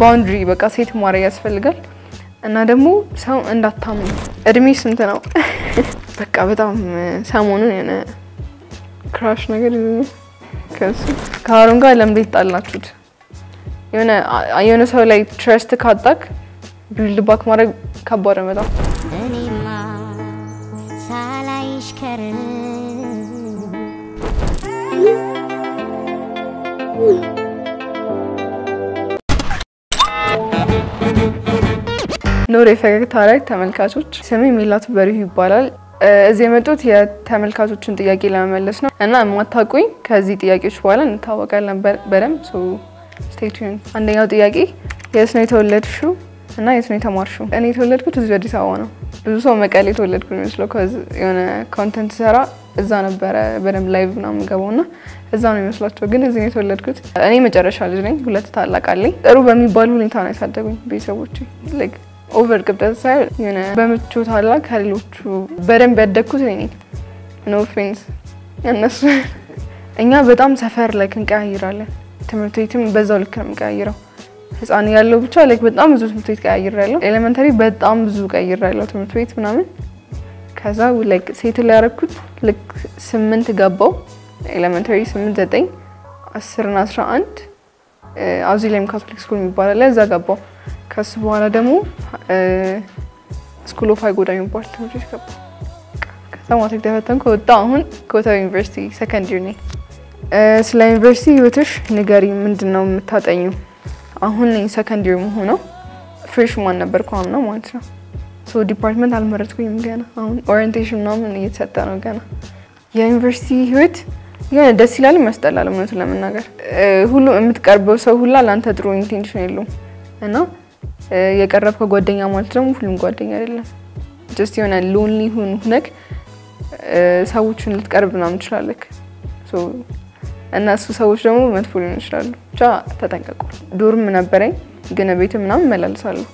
boundary because it Maria's Felgal. Another move sound and that time. Admission to know. But Cavitam, someone in a crash negative. Because Karunga Lambit al Nakut. You know, I only saw like trust the Katak, build the back Mara Caborameda. ኖሬ ፈገግታ ላይ ተመልካቾች ስሜ ሚላት በርህ ይባላል እዚህ መጥቶት የተመልካቾችን ጥያቄ ለማመለስ ነው እና ማታቆይ ከዚህ ጥያቄዎች በኋላ እንታወቃለን በደም so stay tuned አንደኛው ጥያቄ የት ነው የተወለድሽው እና የት ነው የተማርሽው እኔ የተወለድኩት እዚህ አዲስ አበባ ነው ብዙ ሰው መቀሌ የተወለድኩ ነው ስለዚህ cuz የሆነ ኮንተንት ሰራ እዛ ነበር በደም ላይቭ ነው የምገባውና እዛ ነው የሚመስላቸው ግን እዚህ ነው የተወለድኩት እኔ መጨረሻ ልጅ ነኝ ሁለት ታላቅ አለኝ ጥሩ በሚባል ሁኔታ ነው ያሳደጉኝ ቤተሰቦቼ like over the side, you know, በመቾት አላ ከሌሎቹ በደንብ ያደኩት እኔ no offense እነሱ እኛ በጣም ሰፈር ላይ እንቀያይራለን ትምህርት ቤትም በዛው ልክ ነው እንቀያይራው ህፃን ያለው ብቻ like በጣም ብዙ ትምህርት ቤት ቀያይራለሁ ኤሌመንተሪ በጣም ብዙ ቀያይራለሁ ትምህርት ቤት ምናምን ከዛ like ሴት ላይ ያረኩት like 8 ገባው ኤሌመንተሪ 8 9 10 እና 11 አውዚለም ካቶሊክ ስኩል የሚባለው ለዛ ገባው ከሱ በኋላ ደግሞ ስኩል ኦፍ አይጎዳኝ ፓርት ትምህርት ገባ ከታማቲክ ደፈተን ኮታ አሁን ኮታ ዩኒቨርሲቲ ሰከንደሪ ነኝ ስለ ዩኒቨርሲቲ ህይወትሽ ንገሪ ምንድነው የምታጠኙ አሁን ነኝ ሰከንደሪ መሆን ነው ፍሬሽማን ነበርኩ አሁን ነው ማለት ነው ሶ ዲፓርትመንት አልመረጥኩኝም ገና አሁን ኦሪየንቴሽን ነው ምን እየተሰጠ ነው ገና የዩኒቨርሲቲ ህይወት ያው ደስ ይላል መስጠላል ማለት ለምናገር ሁሉ የምትቀርበው ሰው ሁላ ላንተ ጥሩ ኢንቴንሽን የለው እና የቀረብከው ጓደኛ ማለት ነው ሁሉም ጓደኛ አይደለም just you know lonely ሆነክ ሰዎችን ልትቀርብ ምናምን ይችላልክ ሶ እና ሰዎች ደግሞ መጥፎ ሊሆን ይችላል ብቻ ተጠንቀቁ ዶርም ነበረኝ ግን ቤት ምናምን መላልሳለሁ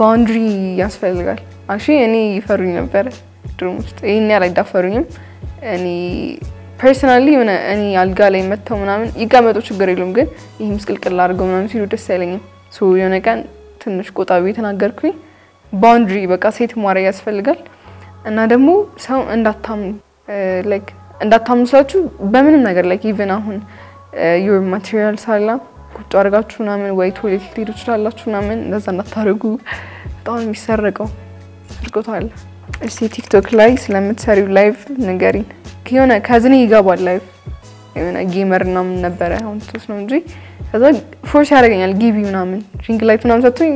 ባውንደሪ ያስፈልጋል አሺ እኔ ይፈሩኝ ነበር ዶርም ውስጥ እኔ አላዳፈሩኝም እኔ personally you know እኔ አልጋ ላይ መተው ምናምን ይቀመጡ ችግር የለም ግን ይሄም ስቅልቅል አድርገው ምናምን ሲሉ ደስ አይለኝም ሶ የሆነ ቀን ትንሽ ቆጣቢ ተናገርኩኝ boundary በቃ ሴት ማሪያ ያስፈልጋል እና ደግሞ ሰው እንዳታምኑ like እንዳታምኑላችሁ በምንም ነገር like even አሁን your materials አላ ቁጭ አድርጋችሁ ምናምን ወይ ቶይሌት ሊሄዱ ይችላላችሁ ምናምን እንደዛ እንዳታረጉ በጣም የሚሰረቀው አድርጎታል እሺ ቲክቶክ ላይ ስለምትሰሪው ላይቭ ንገሪኝ ኪዮና ካዝኒ ይገባል ላይቭ የሆነ ጌመር ነው ነበር አሁን ተስ ነው እንጂ ከዛ ፎርስ ያደርገኛል ጊቭ ዩ ናምን ሪንግ ላይት ነው ሰጥቶኝ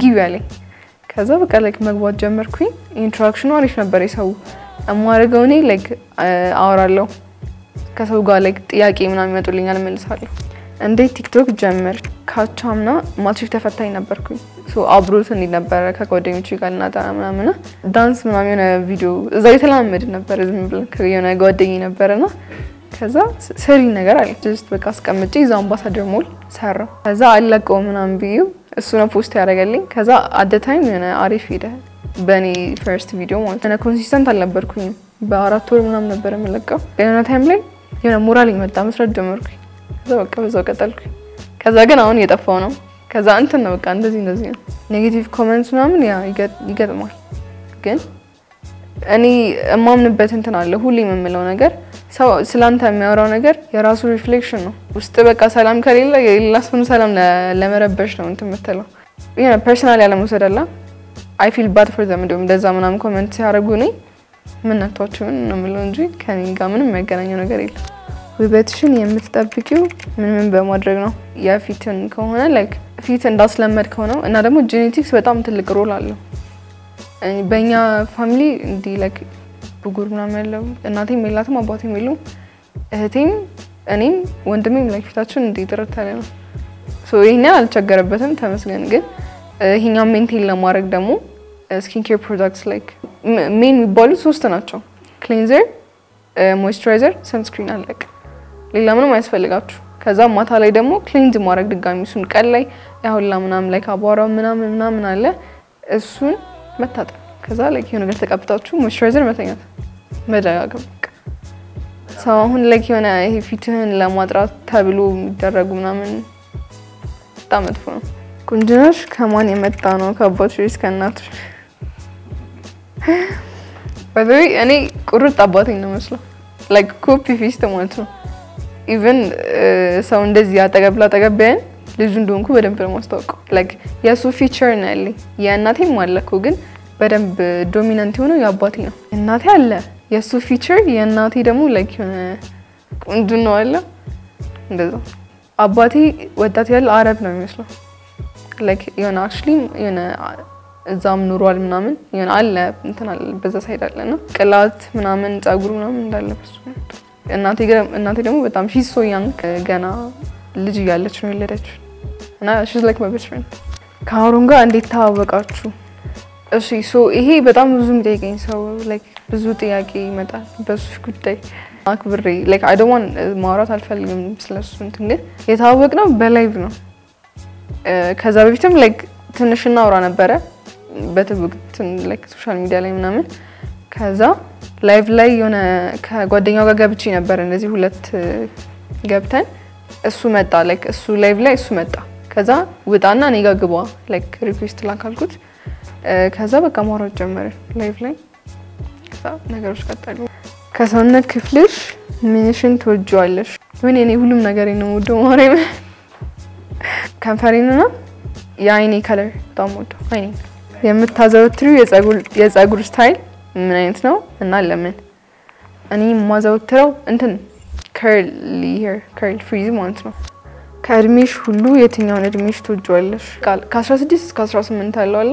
ጊቭ ያለኝ ከዛ በቃ ላይክ መግባት ጀመርኩኝ ኢንተራክሽኑ አሪፍ ነበር የሰው አማረገው ነኝ ላይክ አወራለሁ ከሰው ጋር ላይክ ጥያቄ ምናምን ይመጡልኛል መልሳለሁ እንዴ ቲክቶክ ጀመር ካቻምና ማትሪክ ተፈታኝ ነበርኩኝ ሶ አብሮት እንደ ነበር ከጓደኞቼ ጋር እናጣማምና ዳንስ ምናምን የሆነ ቪዲዮ እዛ የተላመድ ነበር ዝም ብለ ከየሆነ ጓደኛ ነበርና ከዛ ሰሪ ነገር አለ just በቃ አስቀምጬ እዛ አምባሳደር ሞል ሰራ ከዛ አለቀው ምናምን ቪዲዮ እሱ ነው ፖስት ያደረገልኝ ከዛ at the time የሆነ አሪፍ ሄደ በኔ first video ማለት ነው ኮንሲስተንት አልነበርኩኝ በአራት ወር ምናምን ነበር የምለቀው የሆነ ታይም ላይ የሆነ ሞራል ይመጣ መስራት ጀመርኩኝ ከዛ በቃ በዛው ቀጠልኩኝ ከዛ ግን አሁን የጠፋው ነው ከዛ እንትን ነው በቃ እንደዚህ ነው ኔጌቲቭ ኮሜንትስ ምናምን ያ ይገጥማል ግን እኔ ማምንበት እንትን አለ ሁሌ የምመለው ነገር ሰው ስላንተ የሚያወራው ነገር የራሱ ሪፍሌክሽን ነው ውስጥ በቃ ሰላም ከሌለ የላስፈን ሰላም ለመረበሽ ነው እንትን መተለው you know personally አለመውሰደላ I feel bad for them እንደውም እንደዛ ምናምን ኮሜንት ሲያደርጉ ነኝ ምን አጥቷቸው ነው ምለው እንጂ ከኔ ጋር ምንም የሚያገናኘው ነገር የለም ውበትሽን የምትጠብቂው ምን ምን በማድረግ ነው ያፊትን ከሆነ like ፊት እንዳስለመድ ከሆነ እና ደግሞ ጄኔቲክስ በጣም ትልቅ ሮል አለው በእኛ ፋሚሊ እንዲ like ብጉር ምናምን ያለው እናቴም የላትም አባቴም የለውም እህቴም እኔም ወንድሜም like ፊታችን እንዲ ተረታለ ነው ሶ ይሄን አልቸገረበትም ተመስገን ግን ይሄኛው ሜንቴን ለማድረግ ደግሞ ስኪን ኬር ፕሮዳክትስ like ሜን የሚባሉ ሶስት ናቸው ክሊንዘር ሞይስቸራይዘር ሰንስክሪን አለቀ ሌላ ምንም አያስፈልጋችሁ ከዛ ማታ ላይ ደግሞ ክሊንዝ ማድረግ ድጋሚ ሱን ቀል ላይ ያውላ ምናምን ላይ ካባራው ምናምን ምናምን አለ እሱን መታጠብ ከዛ ላይ የሆነ ነገር ተቀብጣችሁ ሞይስቸራይዘር መተኛት መደጋገም ሰው አሁን ላይ የሆነ ይሄ ፊትህን ለማጥራት ተብሎ የሚደረጉ ምናምን በጣም መጥፎ ነው Կունջնոշ կաման եմ էտ տանոք աբոչրիս կան նատրշ By the way, անի կուրուտ աբատին նմեսլո Like կոպի վիստը մոնցում Even սաունդեզ յատագապ լատագապ բեն լեզուն դունքու բերեմ պրմոստոք Like յասու ֆիչըր նալի Յաննաթի մալլակու գն բերեմ դոմինանտի հոնու յաբատին Յաննաթի ալլը յասու ֆիչըր յաննաթի դամու like կունջնո ալլը Դեզո Աբաթի վտաթի ալ արապ նմեսլո Like yon actually yon exam normal mnamen yon alle entana beza side allena qlat mnamen tsaguru mnamen ndallesu ennati demo betam she's so young gena lij yallech no yelledech and she's like my best friend kaarunga endet taawaqachu eshi so ehe betam buzu miteqeyn so like buzu tiyaqi imetal besu guday akbri like I don't want marat alfelgim slesu entenge yetaawaqna be live no ከዛ በፊትም like ትንሽ እናውራ ነበር በትብቅ like social media ላይ ምናምን ከዛ live ላይ የሆነ ከጓደኛው ጋር ገብቼ ነበር እንደዚህ ሁለት ገብተን እሱ መጣ like እሱ live ላይ እሱ መጣ ከዛ ወጣና እኔ ጋር ግባ like request ላካልኩት ከዛ በቃ ማውራት ጀመረ live ላይ ከዛ ነገሮች ቀጠሉ ከሰውነት ክፍልሽ ምንሽን ትወጂዋለሽ ምን እኔ ሁሉም ነገር ነው ደማሬ ከንፈሪንና የአይኔ ከለር ታሞቶ አይኔ የምታዘወትሪው የፀጉር ስታይል ምን አይነት ነው እና ለምን እኔ ማዘወትረው እንትን curly hair curly frizzy ማለት ነው ከእድሜሽ ሁሉ የትኛውን እድሜሽ ትወጂዋለሽ ከ16 እስከ 18 ያለው አለ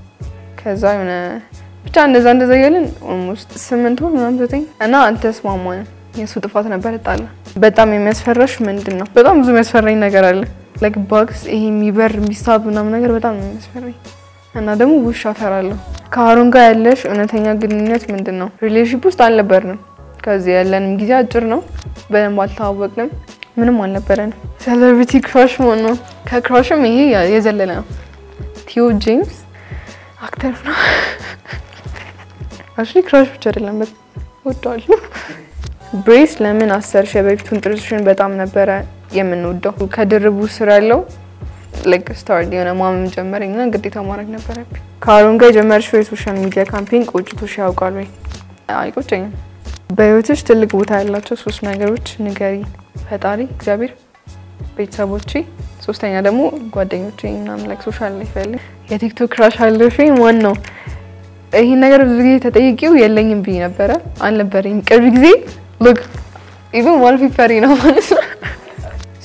ከዛ የሆነ ብቻ እንደዛ ያልን almost 8 ወር ምናምን 9 እና አንተስማማን የሱ ጥፋት ነበር ጣለ በጣም የሚያስፈራሽ ምንድነው በጣም ብዙ የሚያስፈራኝ ነገር አለ like bugs ይሄ የሚበር የሚሳብ ምናምን ነገር በጣም የሚያስፈራኝ እና ደግሞ ውሻ ፈራለሁ ካሩን ጋር ያለሽ እውነተኛ ግንኙነት ምንድነው ሪሌሽንሺፕ ውስጥ አልነበርንም ከዚህ ያለንም ጊዜ አጭር ነው በእም አልታወቅንም ምንም አልነበረን celebrity crush ሆኖ ከcrushም ይሄ የዘለለ ነው ቲዮ ጄምስ አክተር ነው actually crush ብቻ አይደለም ወጣለሁ ብሬስ ለምን አሰርሽ በፊቱን ጥርስሽን በጣም ነበር የምንወደው ከድርቡ ስራ ያለው like start የሆነ ማመም ጀመረኝና ግዴታ ማድረግ ነበረብኝ ካሩን ጋር ጀመርሽው የሶሻል ሚዲያ ካምፔን ቆጭቶሽ ያውቃል ወይ አይቆጨኝ በህይወትሽ ትልቅ ቦታ ያላቸው ሶስት ነገሮች ንገሪ ፈጣሪ እግዚአብሔር ቤተሰቦቼ ሶስተኛ ደግሞ ጓደኞቼ እናም like social life ያለ የቲክቶክ crush አለሽ ማን ነው ይሄን ነገር ብዙ ጊዜ ተጠይቂው የለኝም ብዬ ነበር አልነበረኝ ቅርብ ጊዜ Look, even one fairy now.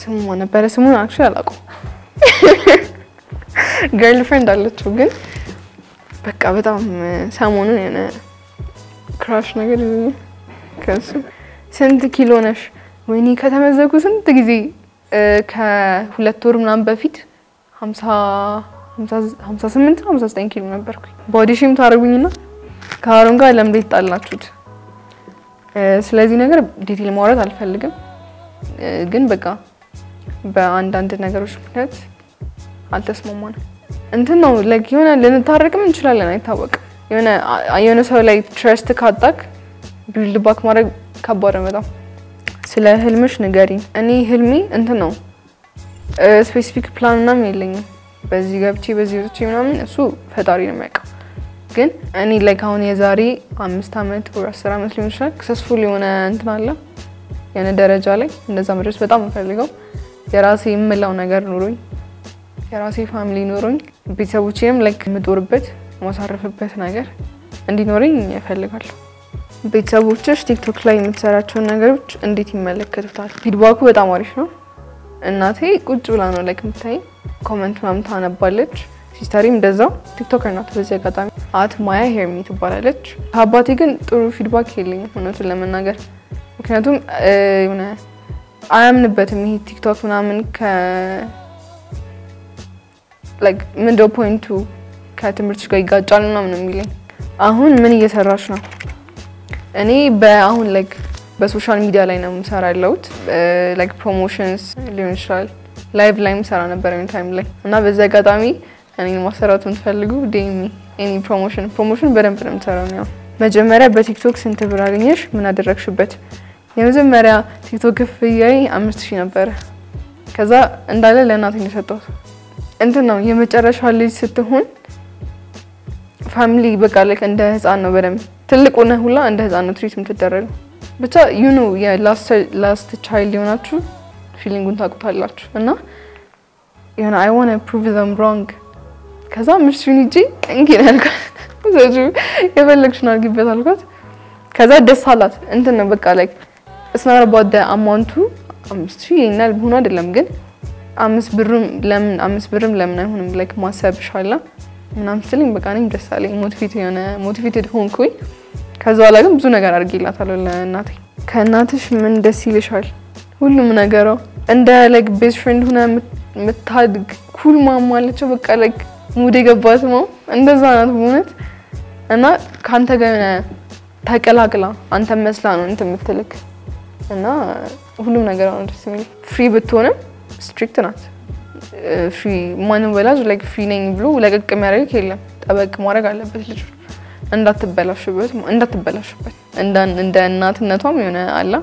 Someone a better someone actually alako. Girlfriend አለችው ግን በቃ በጣም ሰሞኑን የሆነ crush ነገር ከሱ ስንት ኪሎ ነሽ? ወይኔ ከተመዘኩ ስንት ጊዜ ከሁለት ወር ምናምን በፊት 58 59 ኪሎ ነበርኩኝ። body shame ታደርጉኝና ካሩን ጋር ለምን ይጣላችሁት? ስለዚህ ነገር ዲቴል ማውራት አልፈልግም ግን በቃ በአንዳንድ ነገሮች ምክንያት አልተስማማንም እንትን ነው like የሆነ ልንታረቅም እንችላለን አይታወቅም የሆነ ሰው ላይ trust ካጣክ build back ማድረግ ከባድ ነው በጣም ስለ ህልምሽ ንገሪኝ እኔ ህልሜ እንትን ነው specific plan ምናምን የለኝም በዚህ ገብቼ በዚህ ወጥቼ ምናምን እሱ ፈጣሪ ነው የሚያውቀው ግን እኔ like አሁን የዛሬ 5 አመት ወይስ 10 አመት ሊሆን ይችላል successful የሆነ እንትን አለ የሆነ ደረጃ ላይ እንደዛ መድረስ በጣም ፈልገው የራሴ የምለው ነገር ኑሮኝ የራሴ ፋሚሊ ኑሮኝ ቤተሰቦቼም like ምጥርበት ማሳረፍበት ነገር እንዲኖርኝ ፈልጋለሁ ቤተሰቦችሽ ቲክቶክ ላይ የምትሰራቸው ነገሮች እንዴት ይመለከቱታል ፊድባኩ በጣም አሪፍ ነው እናቴ ቁጭ ብላ ነው like የምታይ ኮሜንት ምናምን ታነባለች ሲስተሪም እንደዛው ቲክቶከር ናት በዚህ አጋጣሚ አት ማያ ሄርሚ ትባላለች አባቴ ግን ጥሩ ፊድባክ የለኝም ሆነቱ ለመናገር ምክንያቱም የሆነ አያምንበትም ይሄ ቲክቶክ ምናምን ከ like middle point to Catamerch Gaiga Jalanam Milling. Ahun many years Rashna. Any bear like by social media line I'm Sarah Lout, like promotions, Liminshal, live lime Sarana Baron time like Navizagatami and in Masaratun Felgu, Demi, any promotion Baron Sarana. Majamera by TikTok Centebrarish, Mana direction bet. Yamazamera TikTok Fay, I'm Mr. Shinaber. Kaza and Dalla nothing is at all. And now you met family Bagalik and his anno Vedem. Telecona Hula and his anno treat him to Terrell. But you know, yeah, last child you not true, feeling good talk palat. You know, I want to prove them wrong. Kaza Mr. Niji, and Kinelka. So true, ever lectional give it all got. Kaza desalat, and then Bagalik. It's not about the amount too. I'm streaming now. Who not the I'm like myself, Shaila. And I'm still becoming just motivated. Home koi. Because all I'm doing nothing. And like best friend who na methad cool mama like mudega boss mom. And that's not it. And na khanta gaya na thakala anta meslan anta mithalik. And na. Hulum nagar free betone, strict not. Free manuela like free blue like a camera killer. Abek Moragala but and that the bella shubert and that the bella shubert. And then not in the tomune Allah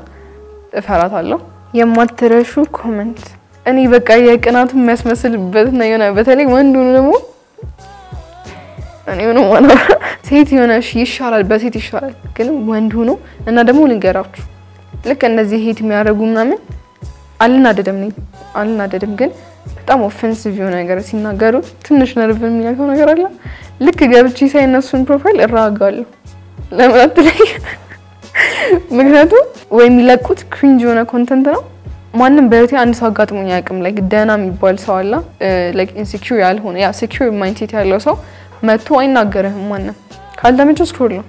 if Haratalo. Ya matereshu comment. And even I cannot mess myself with Nayona but anyone do no and even one of Tatiana she shall albasity shall. Can one do no and not a moon get out. Look and as he hit me, I'll not at him. But I'm offensive, you know, I got seen a girl, Tunish never been me. Look a girl, she said, Nasun profile, a ragal. Magnato, when Mila could cringe on a content now. One Bertie and Sagat Muniacum, like Dana Mibol Sala, like insecure Alhon, yeah, secure mind city also. Matu and Nagar, one. Caldamage was cruel.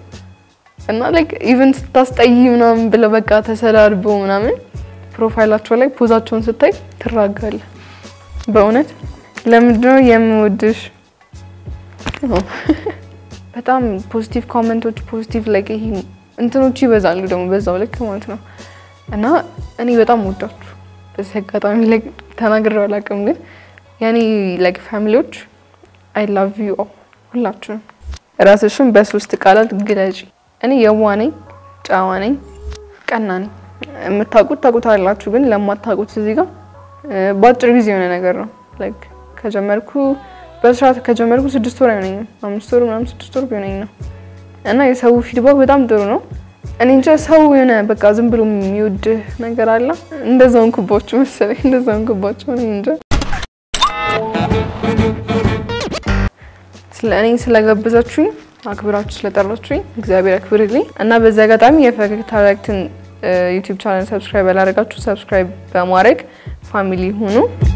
And not like even just a unum below a cat as a larboon profile actually put out on the type Tragal Bonnet Lemdo Yamudish. But I'm positive comment or positive like him until she was all good on Bezolic. And now any better mood out. The second I'm like Tanagra like I'm good. Yanni like family. I love you all. Love you. Rasishum best was the color Gilaji. Any Yawani, Chawani, Kanan, Matago Tagutai Latubin, Lamatago Siziga, but revision and a girl like Kajamerku, Besrat Kajamerku to destroying. I'm still disturbing. And I saw feedback with Amdurno, and in just how you know, because I'm blue mute Nagarala, and the Zonko Bochum selling the Zonko Bochum Ninja. Slanning Slaga Bizatry. Akbirach Letterlotry, Xavier accurately. And now with Zagatami, if I can direct in YouTube channel, subscribe, I'll subscribe to Bamwarek, family Hunu.